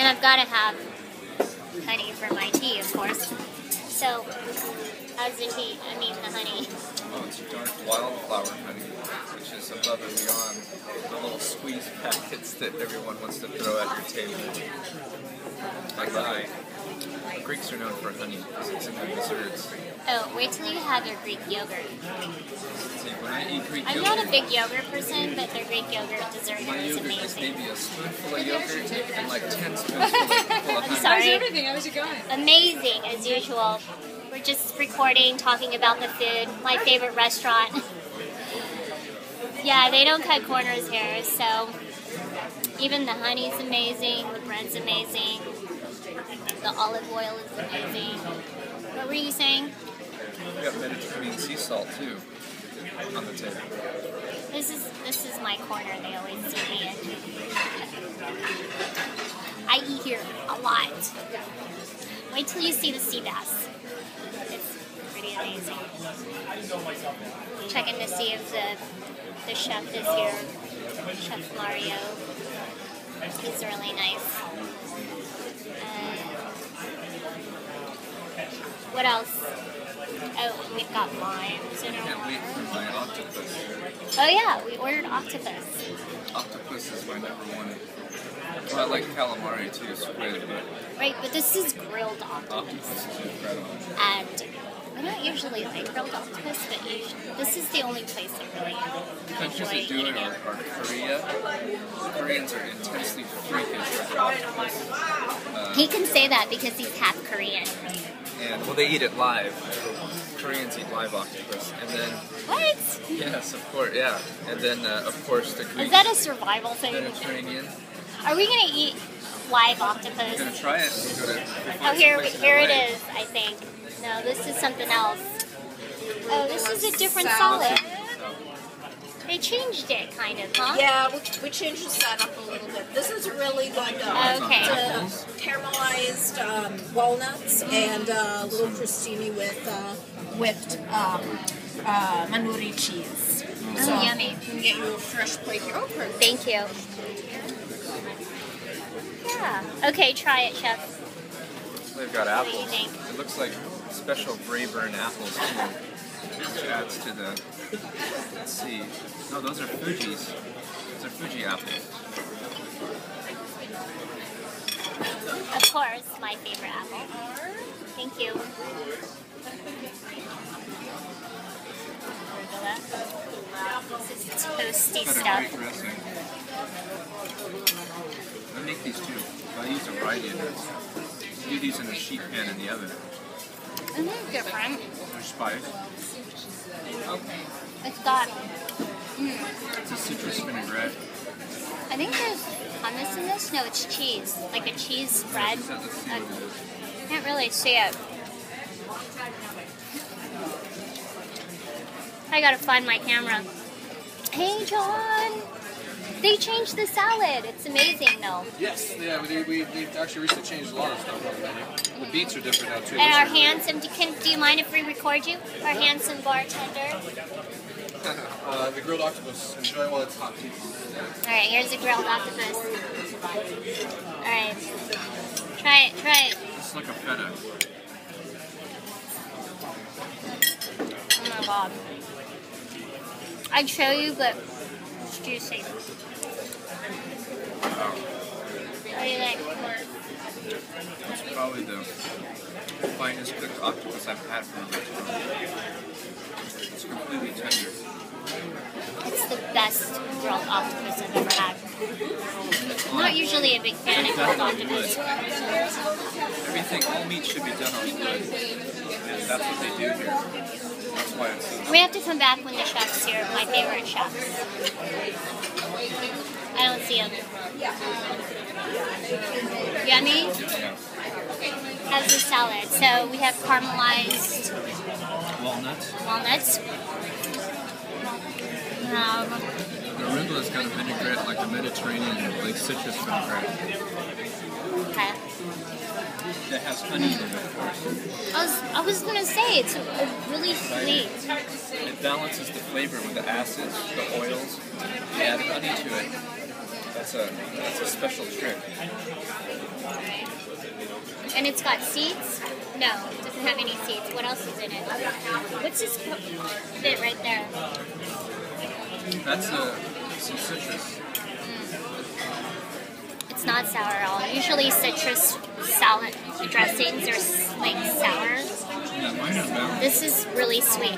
And I've got to have honey for my tea, of course. So, how's the tea? I mean, the honey. Oh, it's wildflower honey, which is above and beyond the little squeeze packets that everyone wants to throw at your table. Like I. Greeks are known for honey because it's in their desserts. Oh, wait till you have your Greek yogurt. See, when I eat Greek yogurt, I'm not a big yogurt person, but their Greek yogurt dessert is amazing. My yogurt is maybe a spoonful of yogurt and like 10 spoonfuls of honey. I'm sorry. How's everything? How's it going? Amazing, as usual. We're just recording, talking about the food. My favorite restaurant. Yeah, they don't cut corners here, so even the honey's amazing, the bread's amazing. The olive oil is amazing. What were you saying? We got Mediterranean sea salt too on the table. This is my corner. They always see me in. I eat here a lot. Wait till you see the sea bass. It's pretty amazing. Checking to see if the chef is here. Chef Mario. He's really nice. What else? Oh, we've got limes in our order. Oh yeah, we ordered octopus. Octopus is my #1. Well, I like calamari too, squid. Right, but this is grilled octopus. Octopus is incredible. And I don't usually like grilled octopus, but this is the only place that really countries that do it are Korea. Koreans are intensely freakish with octopus. He can say that because he's half Korean. And, well, they eat it live. Koreans eat live octopus, and then what? Yes, of course, yeah. And then, of course, the Greeks. Is that a survival thing? Mediterranean. Are we gonna eat live octopus? We're gonna try it. We're gonna, oh, here it is. I think. No, this is something else. Oh, this is a different salad. They changed it, kind of, huh? Yeah, we changed the side up a little bit. This is really like caramelized walnuts and a little crostini with whipped Manuri cheese. Oh, so yummy. We can get you a fresh plate here. Oh, perfect. Thank you. Yeah. Okay, try it, Chef. They've got apples. What do you think? It looks like special Braeburn apples, too. Which adds to the, let's see, no, those are Fuji's, those are Fuji apples. Of course, my favorite apple. Thank you. This is toasty stuff. I make these too, I use a variety of this. I do these in a sheet pan in the oven. Isn't it different? There's spice. Okay. It's got... It's a citrus vinaigrette. I think there's hummus in this. No, it's cheese. Like a cheese spread. I can't really see it. I gotta find my camera. Hey, John! They changed the salad. It's amazing, though. Yes, yeah, they've actually recently changed a lot of stuff on the menu. The beets are different now, too. And our handsome, do you mind if we record you? Our handsome bartender. The grilled octopus. Enjoy while it's hot. Alright, here's the grilled octopus. Alright. Try it, try it. It's like a feta. Oh my god. I'd show you, but it's juicy. Wow. What do you think? It's probably the finest cooked octopus I've had from a restaurant. It's completely tender. It's the best grilled octopus I've ever had. I'm not usually a big fan of grilled octopus. Everything, all meat should be done on wood. And that's what they do here. That's why it's so nice. We have to come back when the chef's here, my favorite chefs. I don't see them. Yummy? How's the salad? So we have caramelized walnuts. The arugula's got a vinaigrette, like a Mediterranean, like citrus vinaigrette. Okay. That has honey in it, of course. I was going to say, it's a really sweet. It balances the flavor with the acids, the oils. You add honey to it. That's a special trick. And it's got seeds? No, it doesn't have any seeds. What else is in it? What's this bit right there? That's some citrus. It's not sour at all. Usually citrus salad dressings are like sour. Yeah, mine are balanced. This is really sweet.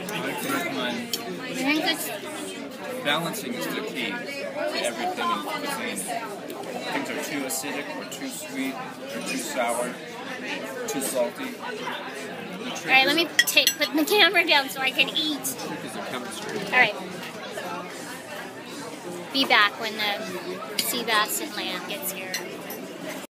Balancing is the key to everything in cuisine. Things are too acidic or too sweet or too sour, too salty. Alright, let me put the camera down so I can eat. The trick is the chemistry. Alright. Be back when the sea bass and lamb gets here.